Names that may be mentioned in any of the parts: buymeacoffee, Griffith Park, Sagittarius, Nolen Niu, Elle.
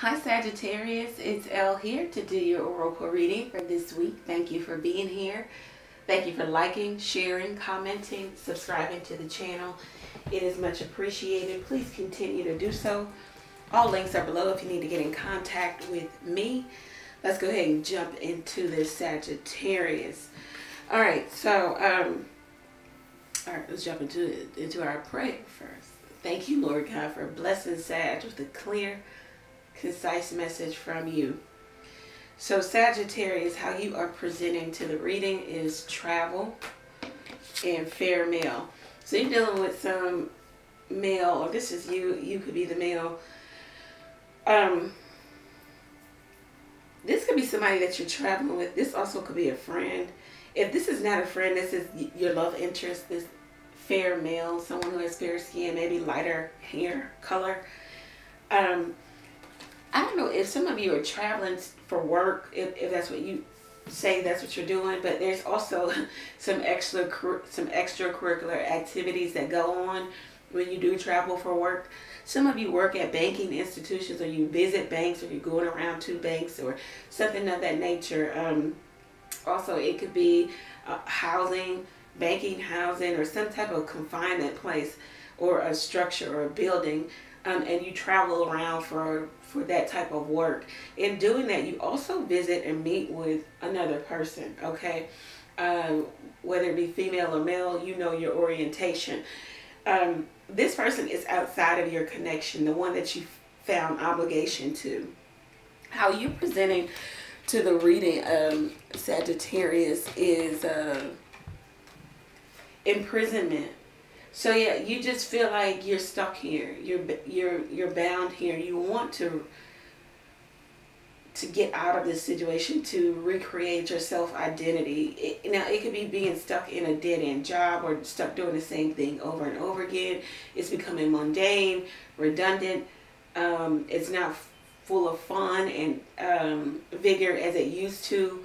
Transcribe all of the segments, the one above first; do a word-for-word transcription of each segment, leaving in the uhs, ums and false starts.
Hi Sagittarius, it's Elle here to do your oracle reading for this week. Thank you for being here. Thank you for liking, sharing, commenting, subscribing to the channel. It is much appreciated. Please continue to do so. All links are below if you need to get in contact with me. Let's go ahead and jump into this Sagittarius. All right, so um, all right, let's jump into into our prayer first. Thank you, Lord God, for blessing Sag with a clear, concise message from you. So Sagittarius, how you are presenting to the reading is travel and fair mail. So you're dealing with some male, or this is you, you could be the male. Um, this could be somebody that you're traveling with. This also could be a friend. If this is not a friend, this is your love interest, this fair male, someone who has fair skin, maybe lighter hair color. Um, I don't know if some of you are traveling for work, if, if that's what you say, that's what you're doing, but there's also some extra some extracurricular activities that go on when you do travel for work. Some of you work at banking institutions, or you visit banks, or you're going around to banks or something of that nature. Um, also, it could be uh, housing, banking housing, or some type of confinement place or a structure or a building. Um, and you travel around for for that type of work. In doing that, you also visit and meet with another person, okay? Um, whether it be female or male, you know your orientation. Um, this person is outside of your connection, the one that you found obligation to. How you're presenting to the reading, um, Sagittarius, is uh, imprisonment. So yeah, you just feel like you're stuck here. You're you're you're bound here. You want to to get out of this situation, to recreate your self-identity. It, now, it could be being stuck in a dead-end job, or stuck doing the same thing over and over again. It's becoming mundane, redundant. Um, it's not full of fun and um, vigor as it used to.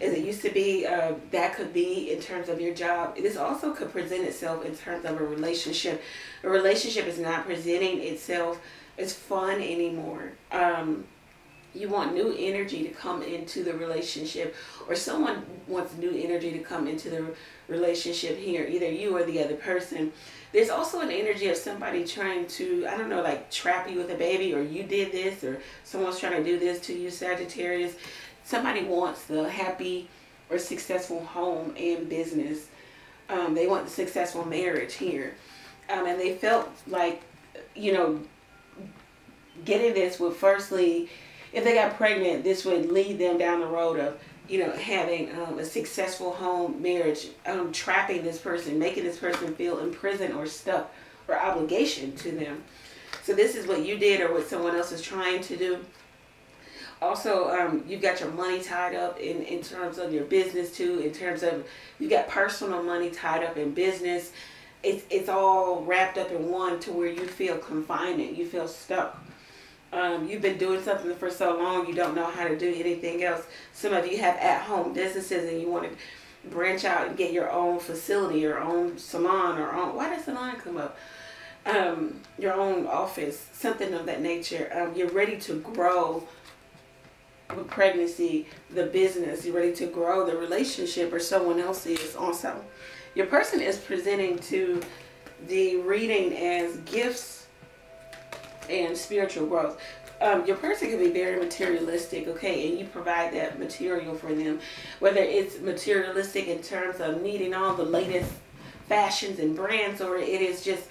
As it used to be, uh, that could be in terms of your job. This also could present itself in terms of a relationship. A relationship is not presenting itself as fun anymore. Um, you want new energy to come into the relationship, or someone wants new energy to come into the relationship here, either you or the other person. There's also an energy of somebody trying to, I don't know, like trap you with a baby, or you did this, or someone's trying to do this to you, Sagittarius. Somebody wants the happy or successful home and business. Um, they want the successful marriage here. Um, and they felt like, you know, getting this would firstly, if they got pregnant, this would lead them down the road of, you know, having um, a successful home marriage, um, trapping this person, making this person feel imprisoned or stuck or obligation to them. So this is what you did or what someone else is trying to do. Also, um, you've got your money tied up in, in terms of your business too, in terms of you've got personal money tied up in business. It's, it's all wrapped up in one to where you feel confined, you feel stuck. Um, you've been doing something for so long, you don't know how to do anything else. Some of you have at-home businesses and you want to branch out and get your own facility, your own salon, or own, why does salon come up? Um, your own office, something of that nature. Um, you're ready to grow. With pregnancy, the business, you're ready to grow the relationship, or someone else is also. Your person is presenting to the reading as gifts and spiritual growth. Um, your person can be very materialistic, okay, and you provide that material for them. Whether it's materialistic in terms of needing all the latest fashions and brands, or it is just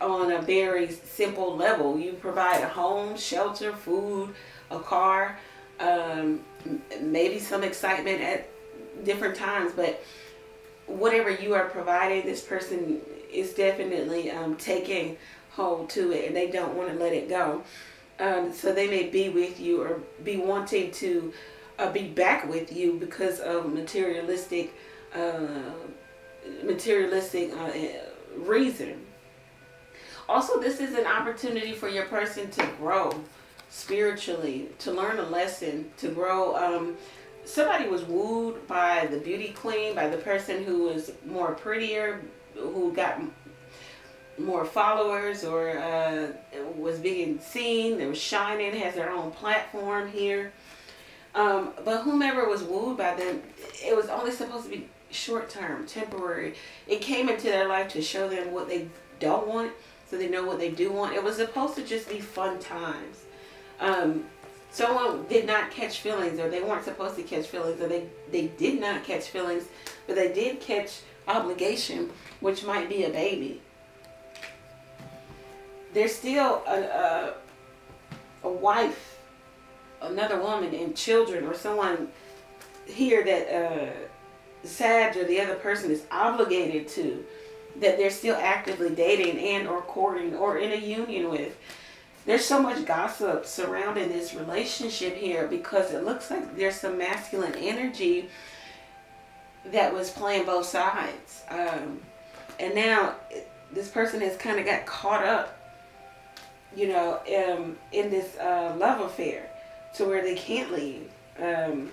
on a very simple level. You provide a home, shelter, food, a car, um maybe some excitement at different times, but whatever you are providing, this person is definitely um taking hold to it, and they don't want to let it go. Um so they may be with you, or be wanting to uh, be back with you because of materialistic uh materialistic uh, reason. Also, this is an opportunity for your person to grow spiritually, to learn a lesson, to grow. Um, somebody was wooed by the beauty queen, by the person who was more prettier, who got more followers or uh, was being seen. They were shining, has their own platform here. Um, but whomever was wooed by them, it was only supposed to be short-term, temporary. It came into their life to show them what they don't want, so they know what they do want. It was supposed to just be fun times. Um, someone did not catch feelings, or they weren't supposed to catch feelings, or they, they did not catch feelings, but they did catch obligation, which might be a baby. There's still a, a, a wife, another woman, and children, or someone here that uh, Sag or the other person is obligated to, that they're still actively dating and or courting or in a union with. There's so much gossip surrounding this relationship here because it looks like there's some masculine energy that was playing both sides. Um, and now it, this person has kind of got caught up, you know, um, in this uh, love affair to where they can't leave. Um,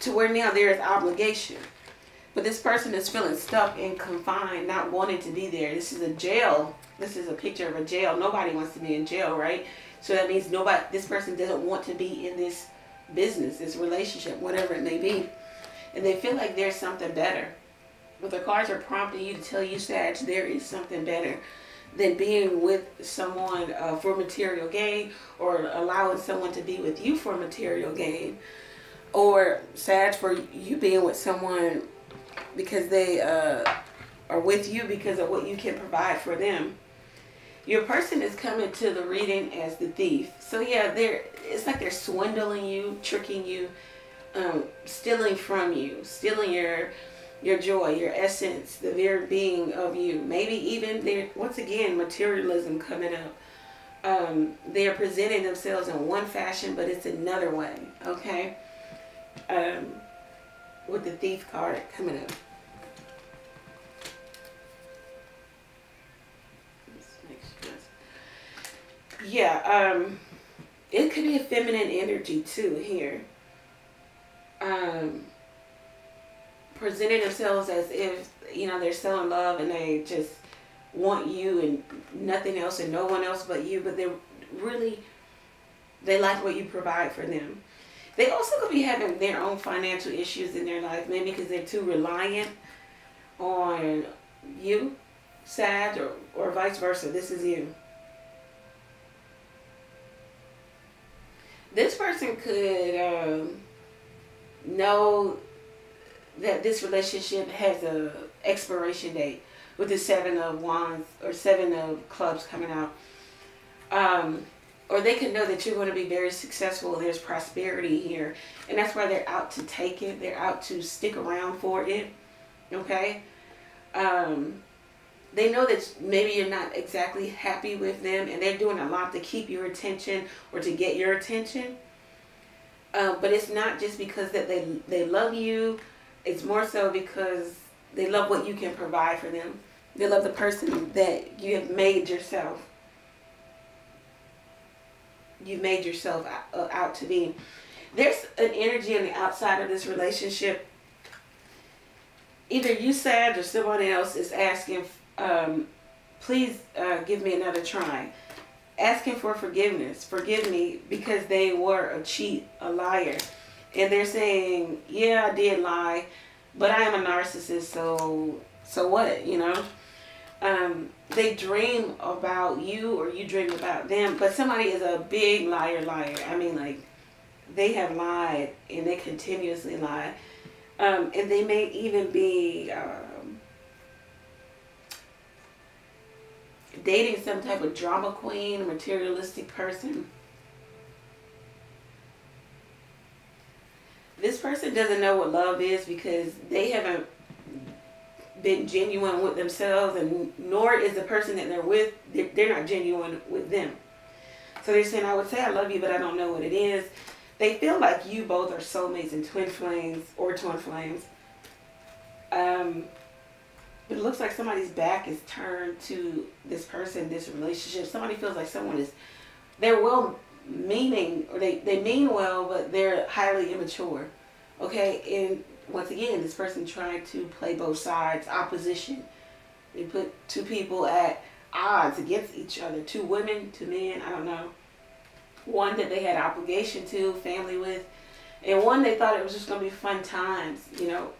to where now there is obligation. But this person is feeling stuck and confined, not wanting to be there. This is a jail. This is a picture of a jail. Nobody wants to be in jail, right? So that means nobody, this person doesn't want to be in this business, this relationship, whatever it may be. And they feel like there's something better. But the cards are prompting you to tell you, Sag, there is something better than being with someone uh, for material gain, or allowing someone to be with you for material gain, or Sag, for you being with someone because they uh, are with you because of what you can provide for them. Your person is coming to the reading as the thief. So yeah, they're, it's like they're swindling you, tricking you, um, stealing from you, stealing your... your joy, your essence, the very being of you. Maybe even there, once again, materialism coming up. Um, they are presenting themselves in one fashion, but it's another way. Okay, um, with the thief card coming up. Yeah, um, it could be a feminine energy too here. Um. Presenting themselves as if, you know, they're so in love and they just want you and nothing else and no one else but you, but they really, they like what you provide for them. They also could be having their own financial issues in their life, maybe because they're too reliant on you, Sag, or, or vice versa. This is you. This person could um, know that this relationship has a expiration date with the seven of wands or seven of clubs coming out. Um, or they can know that you're going to be very successful. There's prosperity here. And that's why they're out to take it. They're out to stick around for it. Okay. Um, they know that maybe you're not exactly happy with them, and they're doing a lot to keep your attention or to get your attention. Uh, but it's not just because that they, they love you. It's more so because they love what you can provide for them. They love the person that you have made yourself. You've made yourself out to be. There's an energy on the outside of this relationship. Either you, Sag, or someone else is asking, um, please uh, give me another try. Asking for forgiveness. Forgive me because they were a cheat, a liar. And they're saying, yeah, I did lie, but I am a narcissist, so so what, you know? Um, they dream about you, or you dream about them, but somebody is a big liar liar. I mean, like, they have lied, and they continuously lie. Um, and they may even be um, dating some type of drama queen, materialistic person. This person doesn't know what love is because they haven't been genuine with themselves, and nor is the person that they're with, they're not genuine with them. So they're saying, I would say I love you, but I don't know what it is. They feel like you both are soulmates and twin flames or twin flames. Um, but it looks like somebody's back is turned to this person, this relationship. Somebody feels like someone is, they're well meaning, or they, they mean well, but they're highly immature. Okay, and once again, this person tried to play both sides, opposition, They put two people at odds against each other. Two women, two men, I don't know. One that they had obligation to, family with. And one they thought it was just going to be fun times, you know.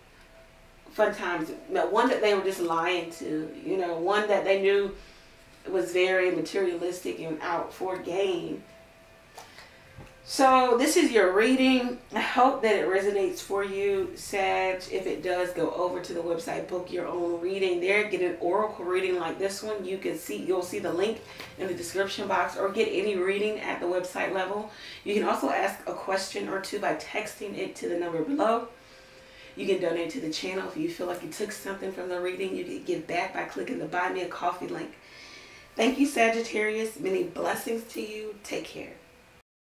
Fun times. No, one that they were just lying to, you know. One that they knew was very materialistic and out for gain. So this is your reading. I hope that it resonates for you, Sag. If it does, go over to the website, book your own reading there. Get an oracle reading like this one. You can see, you'll see the link in the description box, or get any reading at the website level. You can also ask a question or two by texting it to the number below. You can donate to the channel if you feel like you took something from the reading. You can give back by clicking the Buy Me a Coffee link. Thank you, Sagittarius. Many blessings to you. Take care.